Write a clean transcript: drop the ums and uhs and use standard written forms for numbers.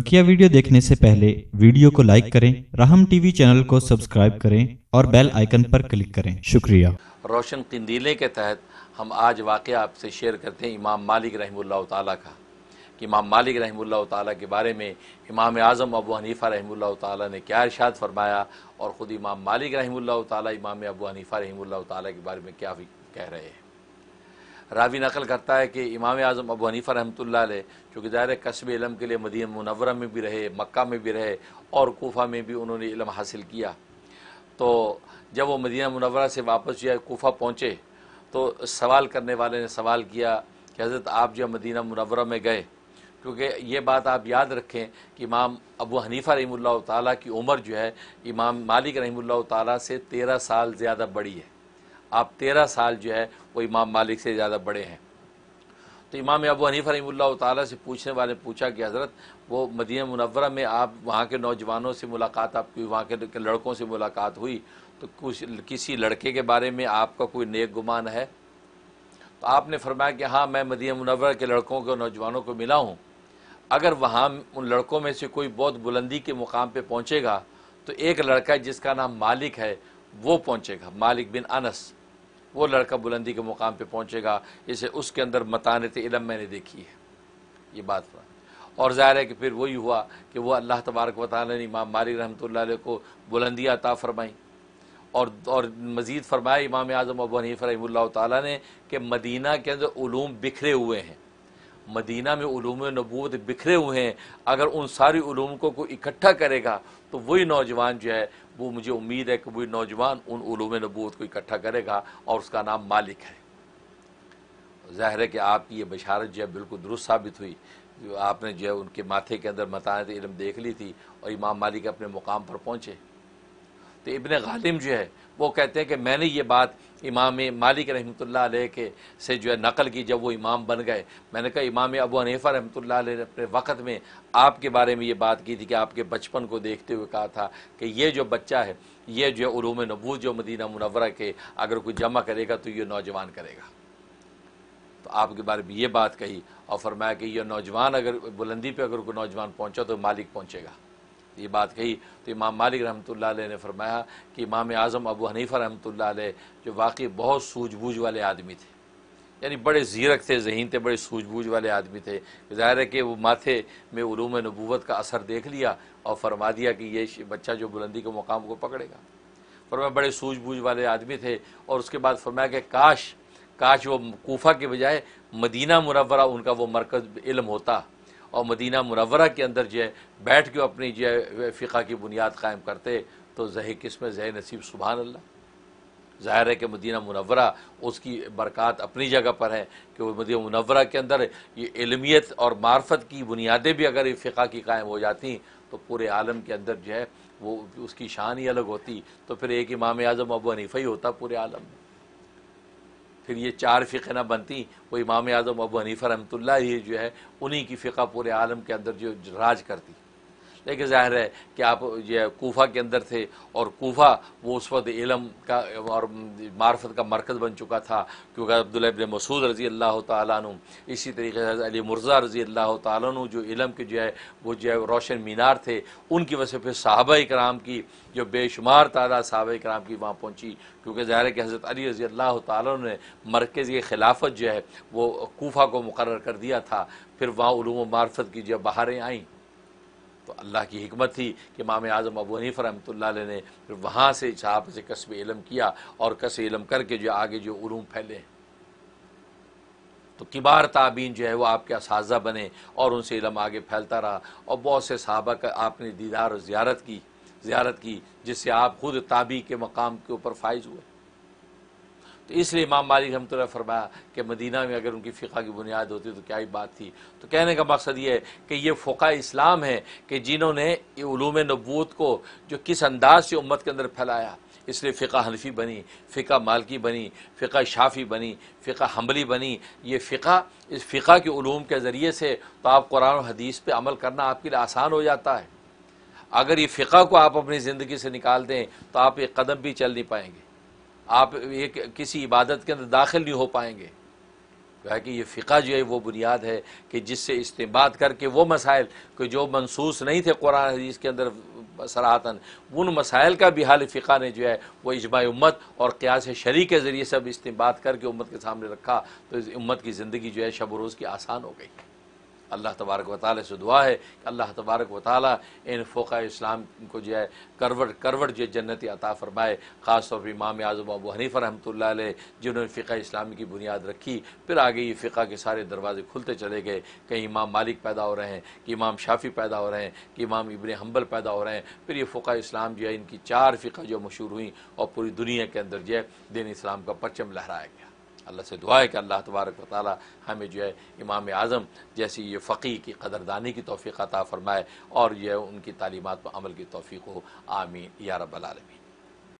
बकिया video देखने से पहले वीडियो को लाइक करें, राहम टीवी चैनल को सब्सक्राइब करें और बेल आइकन पर क्लिक करें। शुक्रिया। रोशन कंदीले के तहत हम आज वाक़या आपसे शेयर करते हैं इमाम मालिक रहमुल्लाह ताला का, कि इमाम मालिक रहमुल्लाह ताला के बारे में इमाम आज़म अबू हनीफ़ा रहमुल्लाह ताला ने क्या इरशाद फरमाया और ख़ुद इमाम मालिक रहमुल्लाह ताला इमाम अबू हनीफ़ा रहमुल्लाह ताला के बारे में क्या कह रहे हैं। रावी नकल करता है कि इमाम आज़म अबू हनीफ़ा रहमतुल्लाह अलैह चूँकि दायरे कस्बे इल्म के लिए मदीना मुनव्वरा में भी रहे, मक्का में भी रहे और कोफ़ा में भी उन्होंने इल्म हासिल किया। तो जब वो मदीना मुनव्वरा से वापस जो है कोफ़ा पहुँचे तो सवाल करने वाले ने सवाल किया कि हज़रत आप जो मदीना मुनव्वरा में गए, क्योंकि ये बात आप याद रखें कि इमाम अबू हनीफ़ा रहमुल्लाह ताला की उम्र जो है इमाम मालिक रहमुल्लाह ताला से 13 साल ज़्यादा बड़ी है। आप 13 साल जो है वो इमाम मालिक से ज़्यादा बड़े हैं। तो इमाम अबू हनीफ़ा रहमुल्लाह ताला से पूछने वाले पूछा कि हज़रत वो मदीना मुनव्वरा में आप वहाँ के नौजवानों से मुलाकात, आपकी वहाँ के लड़कों से मुलाकात हुई तो किसी लड़के के बारे में आपका कोई नेक गुमान है? तो आपने फरमाया कि हाँ, मैं मदीना मुनव्वरा के लड़कों को, नौजवानों को मिला हूँ। अगर वहाँ उन लड़कों में से कोई बहुत बुलंदी के मुकाम पर पहुँचेगा तो एक लड़का जिसका नाम मालिक है वो पहुँचेगा, मालिक बिन अनस, वो लड़का बुलंदी के मुकाम पे पहुंचेगा। इसे उसके अंदर मतानत इलम मैंने देखी है, ये बात। और ज़ाहिर है कि फिर वही हुआ कि वह अल्लाह तबारक व तआला ने इमाम मालिक रहमतुल्लाह अलैह को बुलंदी अता फरमाई और मज़ीद फरमाया इमाम आज़म अबू हनीफ़ा रहमतुल्लाह तआला ने कि मदीना के अंदर उलूम बिखरे हुए हैं, मदीना में उलूम नबूवत बिखरे हुए हैं। अगर उन सारी उलूम को कोई इकट्ठा करेगा तो वही नौजवान जो है वो, मुझे उम्मीद है कि वही नौजवान उन उलूम नबूवत को इकट्ठा करेगा और उसका नाम मालिक है। ज़ाहिर है कि आपकी ये बशारत जो है बिल्कुल दुरुस्त साबित हुई। आपने जो है उनके माथे के अंदर मतानत इल्म देख ली थी और इमाम मालिक अपने मुकाम पर पहुँचे। तो इब्न गालिम जो है वो कहते हैं कि मैंने ये बात इमाम मालिक रहमतुल्लाह अलैह के से जो है नकल की जब वो इमाम बन गए। मैंने कहा इमाम अबू हनीफ़ा रहमतुल्लाह अलैह ने अपने वक्त में आपके बारे में ये बात की थी कि आपके बचपन को देखते हुए कहा था कि ये जो बच्चा है ये जो है उलूम नबूवत जो मदीना मुनव्वरा के अगर कोई जमा करेगा तो ये नौजवान करेगा। तो आपके बारे में ये बात कही और फरमाया कि यह नौजवान अगर बुलंदी पर अगर कोई नौजवान पहुँचा तो मालिक पहुँचेगा, ये बात कही। तो इमाम मालिक रहमतुल्लाह अलैह ने फरमाया कि इमाम आज़म अबू हनीफ़ा रहमतुल्लाह अलैह जो वाकई बहुत सूझबूझ वाले आदमी थे, यानी बड़े ज़ीरक थे, ज़हीन थे, बड़े सूझबूझ वाले आदमी थे। ज़ाहिर है कि वो माथे में उलूम नबूवत का असर देख लिया और फरमा दिया कि ये बच्चा जो बुलंदी के मुकाम को पकड़ेगा। फरमाया बड़े सूझबूझ वाले आदमी थे। और उसके बाद फरमाया कि काश वो कोफ़ा के बजाय मदीना मुनव्वरा उनका वो मरकज़ इल्म होता और मदीना मुनव्वरा के अंदर जो है बैठ के अपनी जो है फ़िक़ा की बुनियाद कायम करते तो ज़ही किस्म ज़ही नसीब, सुभान अल्लाह। ज़ाहिर है कि मदीना मुनव्वरा उसकी बरक़ात अपनी जगह पर है कि वो मदीना मुनव्वरा के अंदर ये इल्मियत और मार्फत की बुनियादें भी अगर ये फ़िक़ा की कायम हो जाती तो पूरे आलम के अंदर जो है वो उसकी शान ही अलग होती। तो फिर एक इमाम आज़म अबू हनीफ़ा ही होता पूरे आलम में। फिर ये 4 फ़िक़े ना बनती, वो इमाम आज़म अबू हनीफ़ा रहमतुल्लाह ये जो है उन्हीं की फ़िक़ा पूरे आलम के अंदर जो राज करती। लेकिन ज़ाहिर है कि आप जो है कोफ़ा के अंदर थे और कोफ़ा वो उस वक्त इलम का और मार्फत का मरकज़ बन चुका था, क्योंकि अब्दुल्लाह बिन मसूद रज़ी अल्लाह तआला अन्हु, इसी तरीके से अली मुर्तज़ा रज़ी अल्लाह तआला अन्हु जो इलम के जो है रोशन मीनार थे, उनकी वजह से फिर सहाबा-ए-किराम की जो बेशुमार तादाद सहाबा-ए-किराम की वहाँ पहुँची। क्योंकि ज़ाहिर है कि हज़रत अली रज़ी अल्लाह तआला अन्हु ने मरकज़ खिलाफत जो है वो कोफ़ा को मुकर्रर कर दिया था। फिर वहाँ उलूम व मार्फत की जो बहारें आईं तो अल्लाह की हिकमत थी कि इमाम आज़म अबू हनीफ़ा रहमतुल्लाह अलैह ने फिर वहाँ से साहब से कस्ब इलम किया और कस्ब इलम करके जो आगे जो उलूम फैले। तो किबार ताबीन जो है वो आपके असातिज़ा बने और उनसे इलम आगे फैलता रहा और बहुत से साहबा का आपने दीदार और ज़ियारत की जिससे आप खुद ताबी के मकाम के ऊपर फाइज हुए। तो इसलिए इमाम मालिक रहमतुल्लाह फरमाया कि मदीना में अगर उनकी फ़िक़ा की बुनियाद होती तो क्या ही बात थी। तो कहने का मकसद ये है कि ये फ़ुक़हा इस्लाम है कि जिन्होंने ये उलूम नबूवत को जो किस अंदाज से उम्मत के अंदर फैलाया। इसलिए फ़िक़ा हनफी बनी, फ़िक़ा मालिकी बनी, फ़िक़ा शाफ़ी बनी, फ़िक़ा हम्बली बनी। ये फ़िक़ा, इस फ़िक़ा के उलूम के ज़रिए से तो आप कुरान और हदीस पर अमल करना आपके लिए आसान हो जाता है। अगर ये फ़िक़ा को आप अपनी ज़िंदगी से निकाल दें तो आप एक कदम भी चल नहीं पाएंगे, आप एक किसी इबादत के अंदर दाखिल नहीं हो पाएंगे। है कि ये फ़िक़ा जो है वो बुनियाद है कि जिससे इस्तेमाद करके वो मसाइल कि जो मंसूस नहीं थे कुरान हदीस के अंदर सराहतन, उन मसाइल का भी हाल फ़िक़ा ने जो है वो इजमाय उम्मत और क़ियास शरी के ज़रिए सब इस्तेमाद करके उम्मत के सामने रखा, तो इस उम्मत की ज़िंदगी जो है शब रोज़ की आसान हो गई। अल्लाह तबारक व तआला से दुआ है कि अल्लाह तबारक व तआला इन फ़ुक़हा इस्लाम को जो है करवट करवट जो जन्नती अता फ़रमाए, ख़ास तौर पर इमाम आज़म अबू हनीफ़ा रहमतुल्लाह अलैह जिन्होंने फ़िक़ा इस्लामी की बुनियाद रखी, फिर आगे ये फ़िक़ा के सारे दरवाजे खुलते चले गए। कहीं इमाम मालिक पैदा हो रहे हैं, कि इमाम शाफ़ी पैदा हो रहे हैं, कि इमाम इब्न हम्बल पैदा हो रहे हैं, फिर ये फ़ुक़हा इस्लाम जो है इनकी चार फ़िक़ा जो मशहूर हुई और पूरी दुनिया के अंदर जो है दीन इस्लाम का परचम लहराया गया। अल्लाह से दुआ है कि अल्लाह तबारक व तआला हमें जो है इमाम आज़म जैसी ये फ़क़ीह की क़दरदानी की तौफ़ीक़ अता फ़रमाए और यह उनकी तालीमात पर अमल की तौफ़ीक़ हो। आमीन या रब्बल आलमीन।